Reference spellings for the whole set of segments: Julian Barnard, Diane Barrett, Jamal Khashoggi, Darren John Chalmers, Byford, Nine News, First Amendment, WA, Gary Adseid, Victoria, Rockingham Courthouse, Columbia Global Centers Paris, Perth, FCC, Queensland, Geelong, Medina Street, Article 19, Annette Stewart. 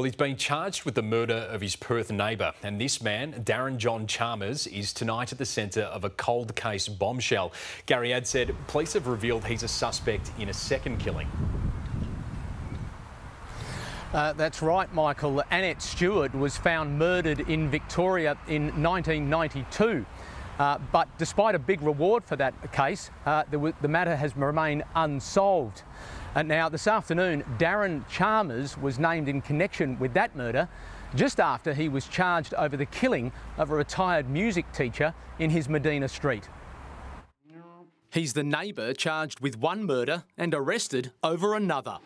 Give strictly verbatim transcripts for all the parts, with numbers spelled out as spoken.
Well, he's been charged with the murder of his Perth neighbour, and this man, Darren John Chalmers, is tonight at the centre of a cold case bombshell. Gary Adseid, police have revealed he's a suspect in a second killing. Uh, that's right, Michael. Annette Stewart was found murdered in Victoria in nineteen ninety-two. Uh, but despite a big reward for that case, uh, the, the matter has remained unsolved. And now this afternoon, Darren Chalmers was named in connection with that murder just after he was charged over the killing of a retired music teacher in his Medina Street. He's the neighbour charged with one murder and arrested over another.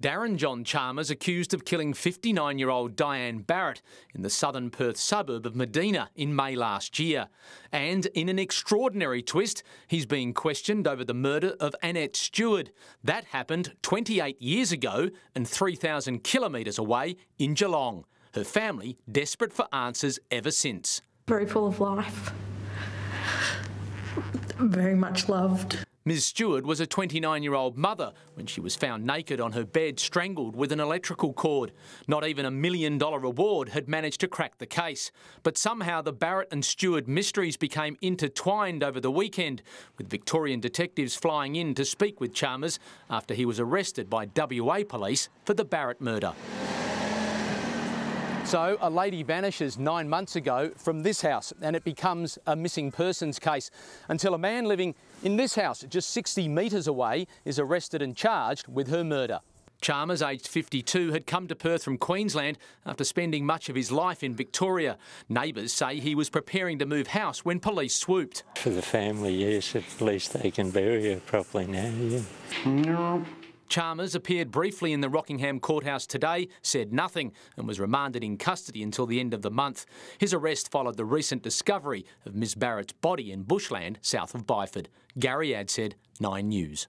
Darren John Chalmers accused of killing fifty-nine-year-old Diane Barrett in the southern Perth suburb of Medina in May last year. And in an extraordinary twist, he's being questioned over the murder of Annette Stewart. That happened twenty-eight years ago and three thousand kilometres away in Geelong. Her family desperate for answers ever since. Very full of life. Very much loved. Ms Stewart was a twenty-nine-year-old mother when she was found naked on her bed, strangled with an electrical cord. Not even a million-dollar reward had managed to crack the case. But somehow the Barrett and Stewart mysteries became intertwined over the weekend, with Victorian detectives flying in to speak with Chalmers after he was arrested by W A police for the Barrett murder. So a lady vanishes nine months ago from this house and it becomes a missing persons case until a man living in this house just sixty metres away is arrested and charged with her murder. Chalmers, aged fifty-two, had come to Perth from Queensland after spending much of his life in Victoria. Neighbours say he was preparing to move house when police swooped. For the family, yes, at least they can bury her properly now, yeah. No. Chalmers appeared briefly in the Rockingham Courthouse today, said nothing and was remanded in custody until the end of the month. His arrest followed the recent discovery of Ms Barrett's body in bushland south of Byford. Gary Adseid, Nine News.